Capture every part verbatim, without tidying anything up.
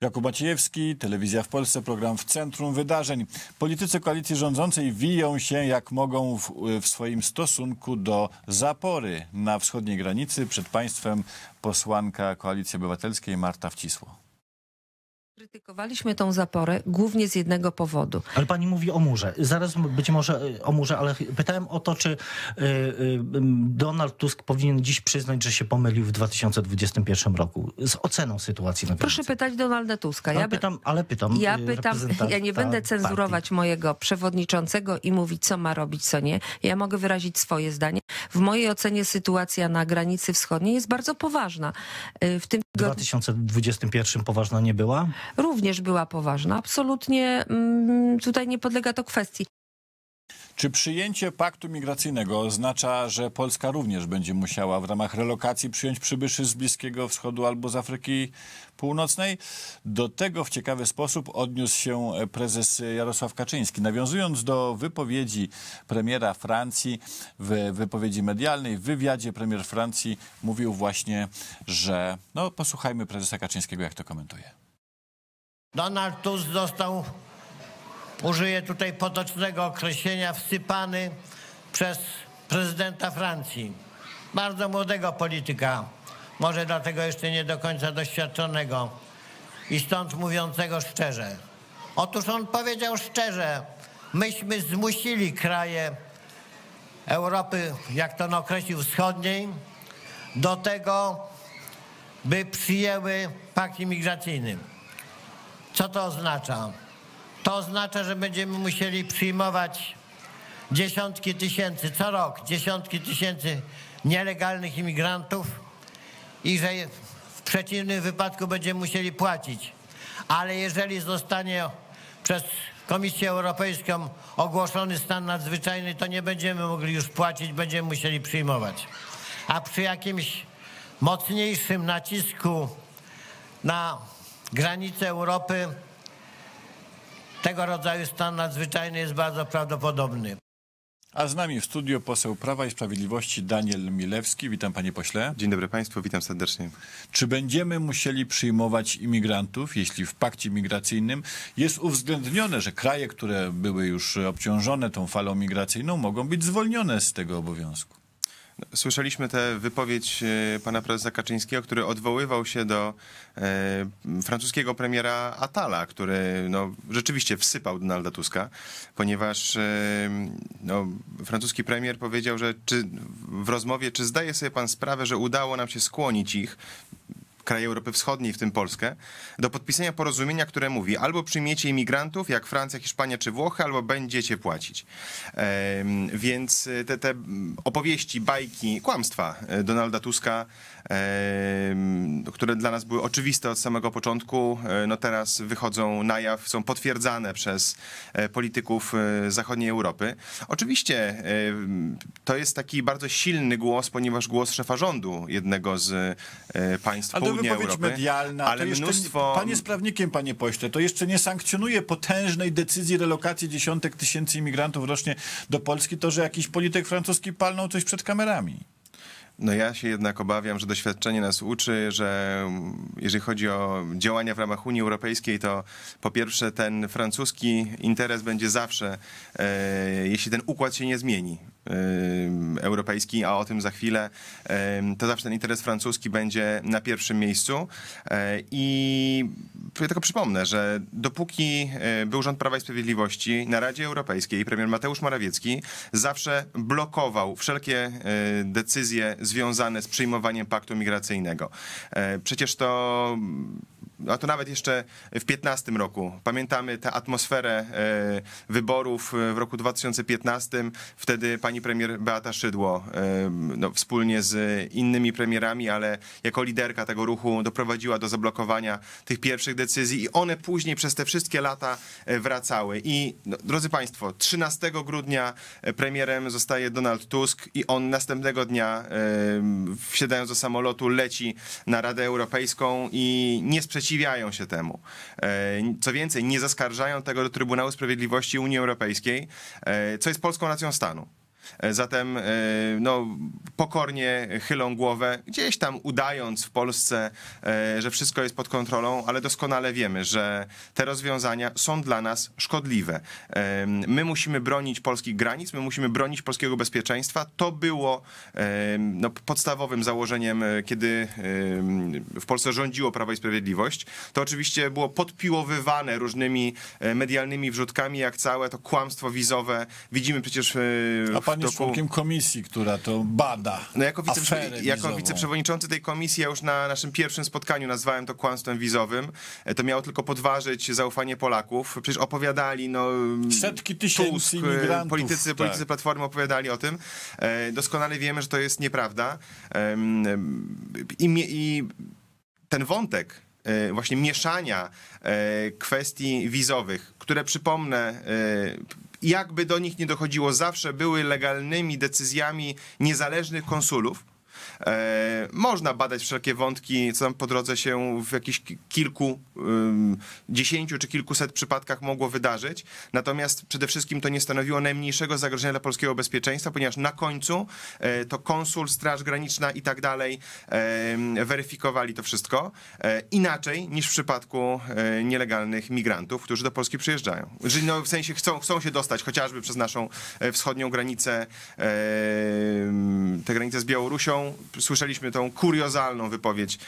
Jakub Maciejewski, Telewizja w Polsce, program W Centrum Wydarzeń. Politycy koalicji rządzącej wiją się jak mogą w, w swoim stosunku do zapory na wschodniej granicy. Przed państwem posłanka Koalicji Obywatelskiej Marta Wcisło. Krytykowaliśmy tą zaporę głównie z jednego powodu. Ale pani mówi o murze. Zaraz być może o murze, ale pytałem o to, czy Donald Tusk powinien dziś przyznać, że się pomylił w dwa tysiące dwudziestym pierwszym roku z oceną sytuacji na granicy. Proszę pytać Donalda Tuska. Ja ale pytam, ale pytam. Ja, pytam ja nie będę cenzurować partii. Mojego przewodniczącego i mówić, co ma robić, co nie. Ja mogę wyrazić swoje zdanie. W mojej ocenie sytuacja na granicy wschodniej jest bardzo poważna. W tym dwa tysiące dwudziestym pierwszym poważna nie była? Również była poważna. Absolutnie tutaj nie podlega to kwestii. Czy przyjęcie paktu migracyjnego oznacza, że Polska również będzie musiała w ramach relokacji przyjąć przybyszy z Bliskiego Wschodu albo z Afryki Północnej? Do tego w ciekawy sposób odniósł się prezes Jarosław Kaczyński. Nawiązując do wypowiedzi premiera Francji, w wypowiedzi medialnej, w wywiadzie premier Francji mówił właśnie, że... No posłuchajmy prezesa Kaczyńskiego, jak to komentuje. Donald Tusk został, użyję tutaj potocznego określenia, wsypany przez prezydenta Francji. Bardzo młodego polityka, może dlatego jeszcze nie do końca doświadczonego i stąd mówiącego szczerze. Otóż on powiedział szczerze, myśmy zmusili kraje Europy, jak to on określił, wschodniej, do tego, by przyjęły pakt imigracyjny. Co to oznacza? To oznacza, że będziemy musieli przyjmować dziesiątki tysięcy, co rok dziesiątki tysięcy nielegalnych imigrantów i że w przeciwnym wypadku będziemy musieli płacić. Ale jeżeli zostanie przez Komisję Europejską ogłoszony stan nadzwyczajny, to nie będziemy mogli już płacić, będziemy musieli przyjmować. A przy jakimś mocniejszym nacisku na granice Europy tego rodzaju stan nadzwyczajny jest bardzo prawdopodobny. A z nami w studiu poseł Prawa i Sprawiedliwości Daniel Milewski. Witam, panie pośle. Dzień dobry państwu, witam serdecznie. Czy będziemy musieli przyjmować imigrantów, jeśli w pakcie migracyjnym jest uwzględnione, że kraje, które były już obciążone tą falą migracyjną, mogą być zwolnione z tego obowiązku? Słyszeliśmy tę wypowiedź pana prezesa Kaczyńskiego, który odwoływał się do francuskiego premiera Attala, który no, rzeczywiście wsypał Donalda Tuska, ponieważ no, francuski premier powiedział, że czy w rozmowie, czy zdaje sobie pan sprawę, że udało nam się skłonić ich, kraje Europy Wschodniej, w tym Polskę, do podpisania porozumienia, które mówi: albo przyjmiecie imigrantów, jak Francja, Hiszpania czy Włochy, albo będziecie płacić. Więc te, te opowieści, bajki, kłamstwa Donalda Tuska, które dla nas były oczywiste od samego początku, no teraz wychodzą na jaw, są potwierdzane przez polityków zachodniej Europy. Oczywiście to jest taki bardzo silny głos, ponieważ głos szefa rządu jednego z państw południa Europy. Ale wypowiedź medialna, ale to mnóstwo... Pan jest prawnikiem, panie pośle, to jeszcze nie sankcjonuje potężnej decyzji relokacji dziesiątek tysięcy imigrantów rocznie do Polski to, że jakiś polityk francuski palnął coś przed kamerami. No ja się jednak obawiam, że doświadczenie nas uczy, że jeżeli chodzi o działania w ramach Unii Europejskiej, to po pierwsze ten francuski interes będzie zawsze, e, jeśli ten układ się nie zmieni, e, europejski, a o tym za chwilę, e, to zawsze ten interes francuski będzie na pierwszym miejscu. E, I ja tylko przypomnę, że dopóki był rząd Prawa i Sprawiedliwości, na Radzie Europejskiej premier Mateusz Morawiecki zawsze blokował wszelkie e, decyzje związane z przyjmowaniem paktu migracyjnego. Przecież to... A to nawet jeszcze w dwa tysiące piętnastym roku. Pamiętamy tę atmosferę wyborów w roku dwa tysiące piętnastym. Wtedy pani premier Beata Szydło, no, wspólnie z innymi premierami, ale jako liderka tego ruchu, doprowadziła do zablokowania tych pierwszych decyzji i one później przez te wszystkie lata wracały. I no, drodzy państwo, trzynastego grudnia premierem zostaje Donald Tusk i on następnego dnia, wsiadając do samolotu, leci na Radę Europejską i nie sprzeciwia Przeciwiają się temu. Co więcej, nie zaskarżają tego do Trybunału Sprawiedliwości Unii Europejskiej, co jest polską racją stanu. Zatem no, pokornie chylą głowę, gdzieś tam udając w Polsce, że wszystko jest pod kontrolą, ale doskonale wiemy, że te rozwiązania są dla nas szkodliwe. My musimy bronić polskich granic, my musimy bronić polskiego bezpieczeństwa. To było no, podstawowym założeniem, kiedy w Polsce rządziło Prawo i Sprawiedliwość. To oczywiście było podpiłowywane różnymi medialnymi wrzutkami, jak całe to kłamstwo wizowe. Widzimy przecież... A pan jest członkiem komisji, która to bada. No jako, wiceprze jako wiceprzewodniczący tej komisji, ja już na naszym pierwszym spotkaniu nazwałem to kłamstwem wizowym. To miało tylko podważyć zaufanie Polaków. Przecież opowiadali, no... Setki tysięcy Tusk, imigrantów. Politycy, politycy tak. Platformy opowiadali o tym. Doskonale wiemy, że to jest nieprawda. I, i ten wątek właśnie mieszania kwestii wizowych, które przypomnę... Jakby do nich nie dochodziło, zawsze były legalnymi decyzjami niezależnych konsulów. Można badać wszelkie wątki, co tam po drodze się w jakichś kilku, dziesięciu czy kilkuset przypadkach mogło wydarzyć. Natomiast przede wszystkim to nie stanowiło najmniejszego zagrożenia dla polskiego bezpieczeństwa, ponieważ na końcu to konsul, Straż Graniczna i tak dalej weryfikowali to wszystko inaczej niż w przypadku nielegalnych migrantów, którzy do Polski przyjeżdżają. No, w sensie chcą, chcą się dostać chociażby przez naszą wschodnią granicę, tę granicę z Białorusią. Słyszeliśmy tą kuriozalną wypowiedź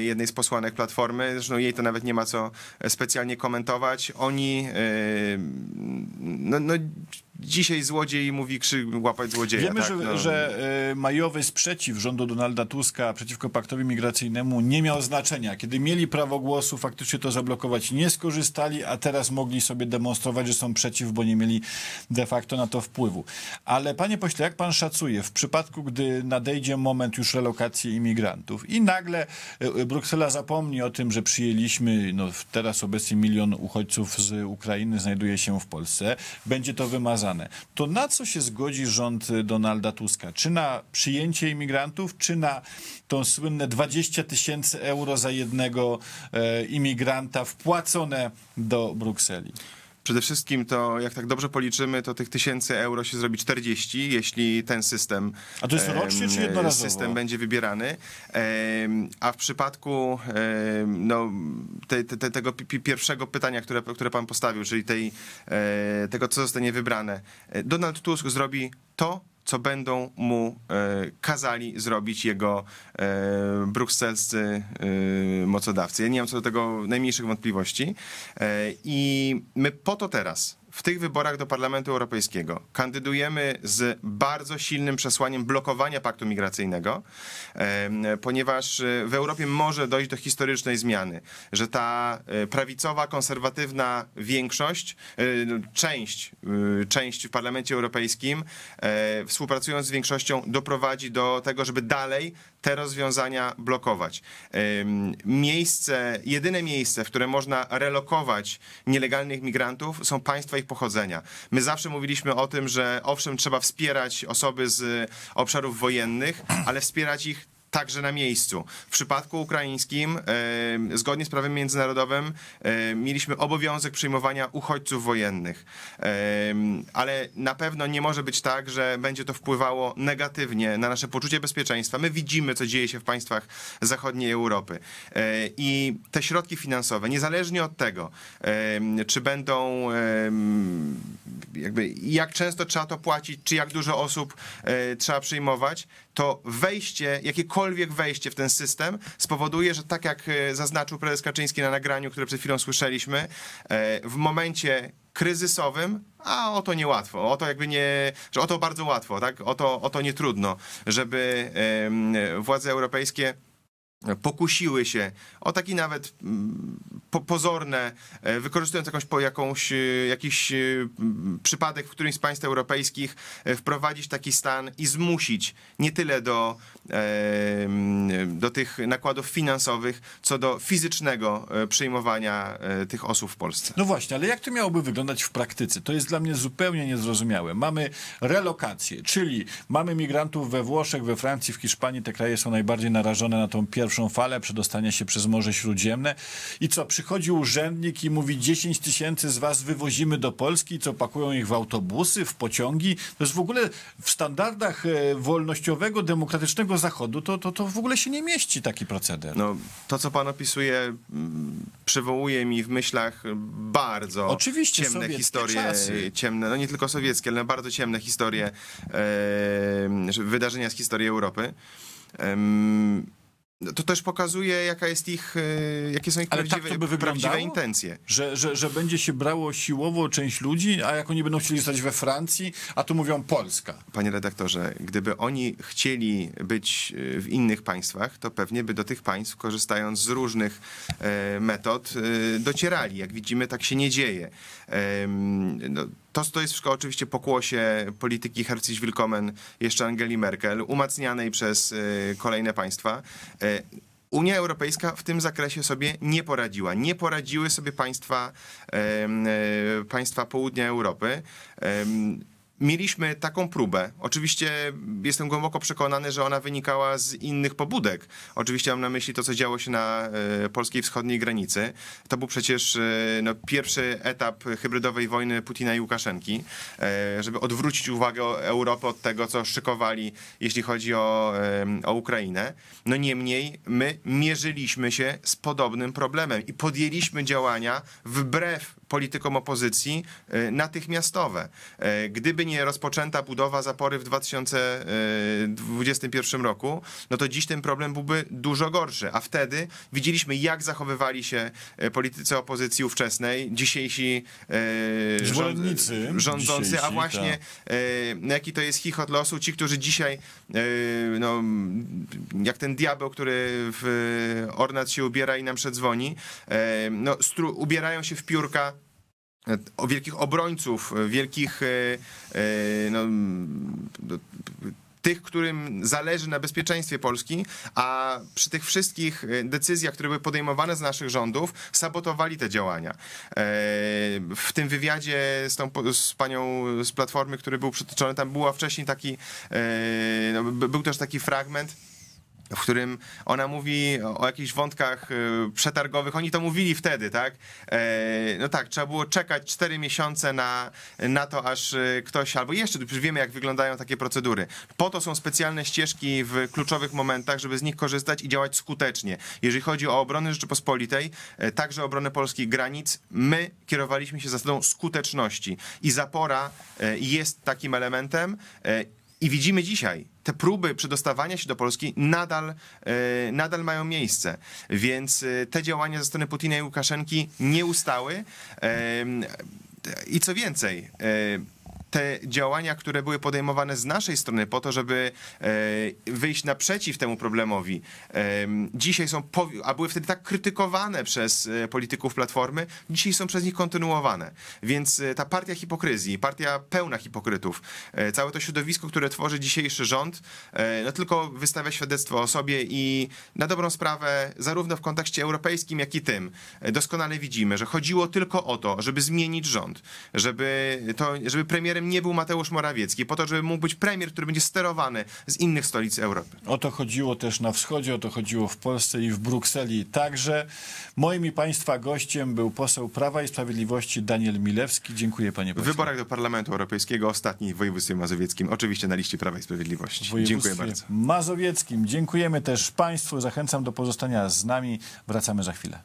jednej z posłanek Platformy, zresztą jej to nawet nie ma co specjalnie komentować. Oni no, no dzisiaj złodziej mówi krzyk łapać złodzieja. Wiemy, tak? że, no. że majowy sprzeciw rządu Donalda Tuska przeciwko paktowi migracyjnemu nie miał znaczenia. Kiedy mieli prawo głosu, faktycznie to zablokować nie skorzystali, a teraz mogli sobie demonstrować, że są przeciw, bo nie mieli de facto na to wpływu. Ale panie pośle, jak pan szacuje, w przypadku, gdy nadejdzie moment już relokacji imigrantów i nagle Bruksela zapomni o tym, że przyjęliśmy, no teraz obecnie milion uchodźców z Ukrainy znajduje się w Polsce, będzie to wymazane. To na co się zgodzi rząd Donalda Tuska? Czy na przyjęcie imigrantów, czy na tą słynne dwadzieścia tysięcy euro za jednego imigranta wpłacone do Brukseli? Przede wszystkim to, jak tak dobrze policzymy, to tych tysięcy euro się zrobi czterdzieści, jeśli ten system, a to jest rocznie, czy jednorazowo? System będzie wybierany. A w przypadku no, te, te, tego pierwszego pytania, które, które pan postawił, czyli tej, tego, co zostanie wybrane, Donald Tusk zrobi to, co będą mu kazali zrobić jego brukselscy mocodawcy. Ja nie mam co do tego najmniejszych wątpliwości. I my po to teraz w tych wyborach do Parlamentu Europejskiego kandydujemy z bardzo silnym przesłaniem blokowania paktu migracyjnego, ponieważ w Europie może dojść do historycznej zmiany, że ta prawicowa, konserwatywna większość, część, część w Parlamencie Europejskim, współpracując z większością, doprowadzi do tego, żeby dalej te rozwiązania blokować. Miejsce, jedyne miejsce, w które można relokować nielegalnych migrantów, są państwa ich pochodzenia. My zawsze mówiliśmy o tym, że owszem, trzeba wspierać osoby z obszarów wojennych, ale wspierać ich także na miejscu. W przypadku ukraińskim, zgodnie z prawem międzynarodowym, mieliśmy obowiązek przyjmowania uchodźców wojennych. Ale na pewno nie może być tak, że będzie to wpływało negatywnie na nasze poczucie bezpieczeństwa. My widzimy, co dzieje się w państwach zachodniej Europy. I te środki finansowe, niezależnie od tego, czy będą, jakby, jak często trzeba to płacić, czy jak dużo osób trzeba przyjmować, to wejście, jakiekolwiek wejście w ten system spowoduje, że tak jak zaznaczył prezes Kaczyński na nagraniu, które przed chwilą słyszeliśmy, w momencie kryzysowym, a o to niełatwo, o to jakby nie, że o to bardzo łatwo, tak? o to, o to nie trudno, żeby władze europejskie pokusiły się o taki nawet pozorne, wykorzystując jakąś, jakąś, jakiś przypadek w którymś z państw europejskich, wprowadzić taki stan i zmusić nie tyle do, do tych nakładów finansowych, co do fizycznego przyjmowania tych osób w Polsce. No właśnie, ale jak to miałoby wyglądać w praktyce? To jest dla mnie zupełnie niezrozumiałe. Mamy relokację, czyli mamy migrantów we Włoszech, we Francji, w Hiszpanii, te kraje są najbardziej narażone na tą pierwszą pierwszą falę przedostania się przez Morze Śródziemne. I co, przychodzi urzędnik i mówi: dziesięć tysięcy z was wywozimy do Polski, co pakują ich w autobusy, w pociągi. To jest w ogóle w standardach wolnościowego, demokratycznego Zachodu, to, to, to w ogóle się nie mieści taki proceder. No, to, co pan opisuje, przywołuje mi w myślach bardzo Oczywiście ciemne historie, czasy. ciemne, no nie tylko sowieckie, ale bardzo ciemne historie, e, wydarzenia z historii Europy. E, To też pokazuje, jaka jest ich, jakie są ich Ale prawdziwe, tak to by prawdziwe intencje. Że, że, że będzie się brało siłowo część ludzi, a jak oni będą chcieli zostać we Francji, a tu mówią Polska. Panie redaktorze, gdyby oni chcieli być w innych państwach, to pewnie by do tych państw, korzystając z różnych metod, docierali. Jak widzimy, tak się nie dzieje. No, To, to jest wszystko oczywiście pokłosie polityki Herzlich Willkommen jeszcze Angeli Merkel, umacnianej przez kolejne państwa. Unia Europejska w tym zakresie sobie nie poradziła. Nie poradziły sobie państwa, państwa południa Europy. Mieliśmy taką próbę. Oczywiście jestem głęboko przekonany, że ona wynikała z innych pobudek. Oczywiście mam na myśli to, co działo się na polskiej wschodniej granicy. To był przecież no, pierwszy etap hybrydowej wojny Putina i Łukaszenki, żeby odwrócić uwagę Europy od tego, co szykowali, jeśli chodzi o, o Ukrainę. No niemniej my mierzyliśmy się z podobnym problemem i podjęliśmy działania wbrew politykom opozycji natychmiastowe. Gdyby nie rozpoczęta budowa zapory w dwa tysiące dwudziestym pierwszym roku, no to dziś ten problem byłby dużo gorszy, a wtedy widzieliśmy, jak zachowywali się politycy opozycji ówczesnej, dzisiejsi zwolennicy rządzący, dzisiejsi, a właśnie tak. Jaki to jest chichot losu, ci, którzy dzisiaj no, jak ten diabeł, który w ornat się ubiera i nam przedzwoni, no, ubierają się w piórka o wielkich obrońców, wielkich no, tych, którym zależy na bezpieczeństwie Polski, a przy tych wszystkich decyzjach, które były podejmowane z naszych rządów, sabotowali te działania. W tym wywiadzie z, tą, z panią z Platformy, który był przytoczony, tam była wcześniej taki, no, był też taki fragment, w którym ona mówi o jakichś wątkach przetargowych. Oni to mówili wtedy, tak? No tak, trzeba było czekać cztery miesiące na, na to, aż ktoś, albo jeszcze, już wiemy, jak wyglądają takie procedury. Po to są specjalne ścieżki w kluczowych momentach, żeby z nich korzystać i działać skutecznie. Jeżeli chodzi o obronę Rzeczypospolitej, także obronę polskich granic, my kierowaliśmy się zasadą skuteczności. I zapora jest takim elementem. I widzimy dzisiaj, te próby przedostawania się do Polski nadal, nadal mają miejsce, więc te działania ze strony Putina i Łukaszenki nie ustały i co więcej, te działania, które były podejmowane z naszej strony po to, żeby wyjść naprzeciw temu problemowi, dzisiaj są, a były wtedy tak krytykowane przez polityków Platformy, dzisiaj są przez nich kontynuowane. Więc ta partia hipokryzji, partia pełna hipokrytów, całe to środowisko, które tworzy dzisiejszy rząd, no tylko wystawia świadectwo o sobie i na dobrą sprawę, zarówno w kontekście europejskim, jak i tym, doskonale widzimy, że chodziło tylko o to, żeby zmienić rząd, żeby, to, żeby premier nie był Mateusz Morawiecki, po to, żeby mógł być premier, który będzie sterowany z innych stolic Europy. O to chodziło też na wschodzie, o to chodziło w Polsce i w Brukseli. Także moim i państwa gościem był poseł Prawa i Sprawiedliwości Daniel Milewski. Dziękuję, panie pośle. W wyborach do Parlamentu Europejskiego, ostatni w województwie mazowieckim, oczywiście na liście Prawa i Sprawiedliwości. Dziękuję bardzo. Mazowieckim. Dziękujemy też państwu. Zachęcam do pozostania z nami. Wracamy za chwilę.